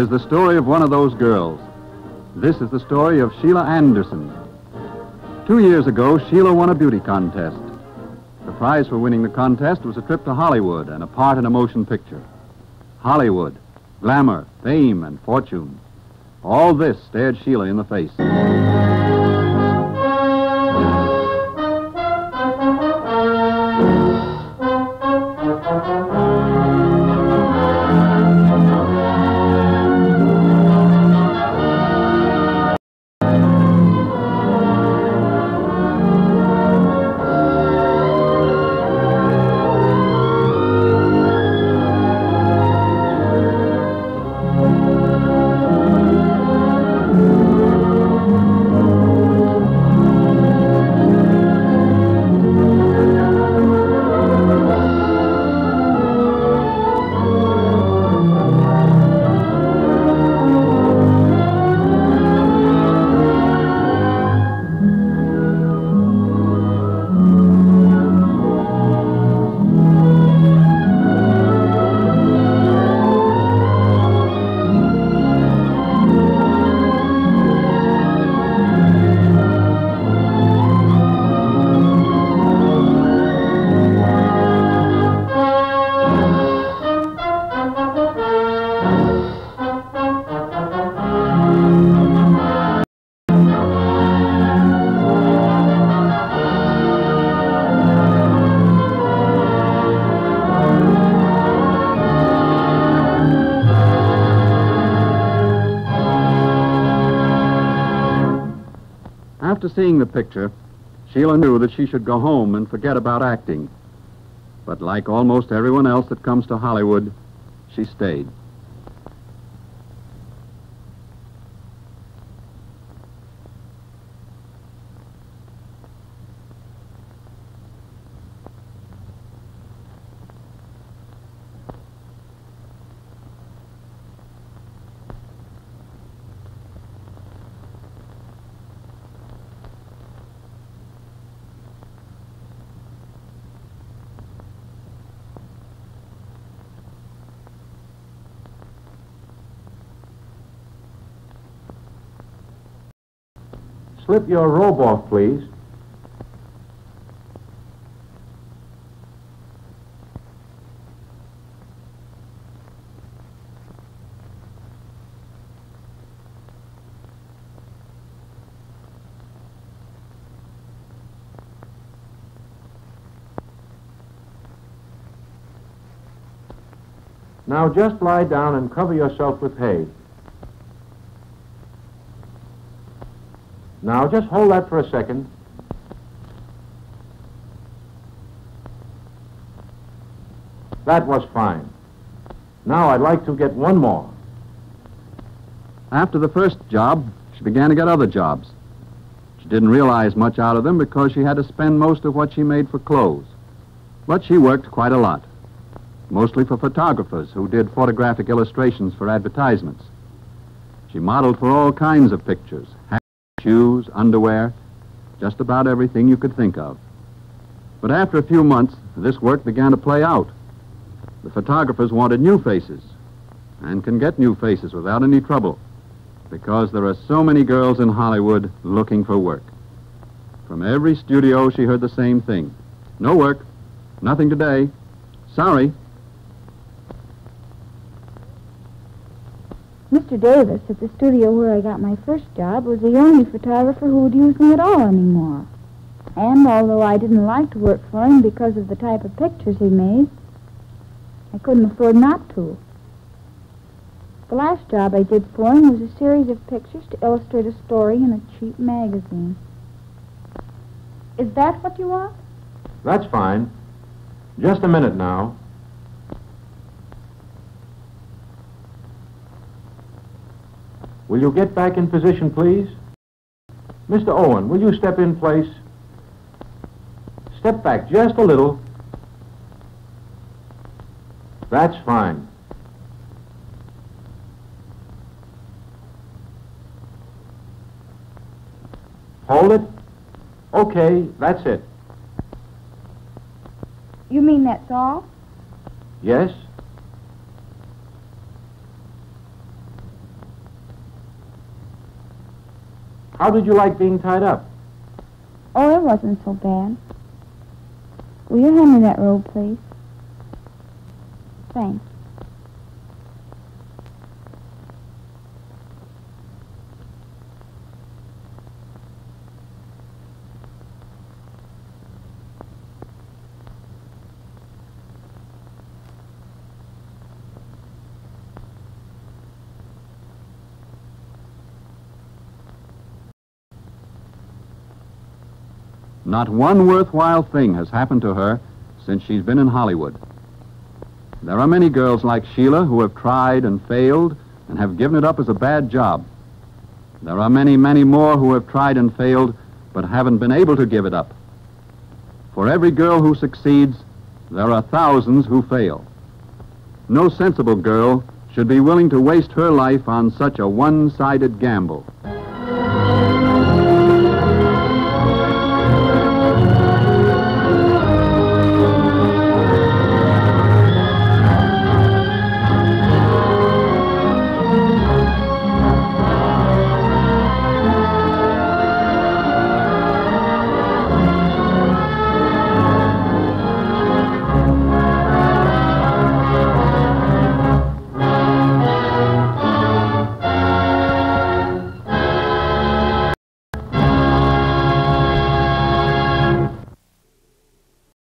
is the story of one of those girls. This is the story of Sheila Anderson. 2 years ago, Sheila won a beauty contest. The prize for winning the contest was a trip to Hollywood and a part in a motion picture. Hollywood, glamour, fame, and fortune. All this stared Sheila in the face. After seeing the picture, Sheila knew that she should go home and forget about acting. But like almost everyone else that comes to Hollywood, she stayed. Slip your robe off, please. Now just lie down and cover yourself with hay. Now, just hold that for a second. That was fine. Now I'd like to get one more. After the first job, she began to get other jobs. She didn't realize much out of them because she had to spend most of what she made for clothes. But she worked quite a lot, mostly for photographers who did photographic illustrations for advertisements. She modeled for all kinds of pictures. Shoes, underwear, just about everything you could think of. But after a few months, this work began to play out. The photographers wanted new faces, and can get new faces without any trouble, because there are so many girls in Hollywood looking for work. From every studio, she heard the same thing. No work, nothing today, sorry. Mr. Davis, at the studio where I got my first job, was the only photographer who would use me at all anymore. And although I didn't like to work for him because of the type of pictures he made, I couldn't afford not to. The last job I did for him was a series of pictures to illustrate a story in a cheap magazine. Is that what you want? That's fine. Just a minute now. Will you get back in position, please? Mr. Owen, will you step in place? Step back just a little. That's fine. Hold it. Okay, that's it. You mean that's all? Yes. How did you like being tied up? Oh, it wasn't so bad. Will you hand me that robe, please? Thanks. Not one worthwhile thing has happened to her since she's been in Hollywood. There are many girls like Sheila who have tried and failed and have given it up as a bad job. There are many, many more who have tried and failed but haven't been able to give it up. For every girl who succeeds, there are thousands who fail. No sensible girl should be willing to waste her life on such a one-sided gamble.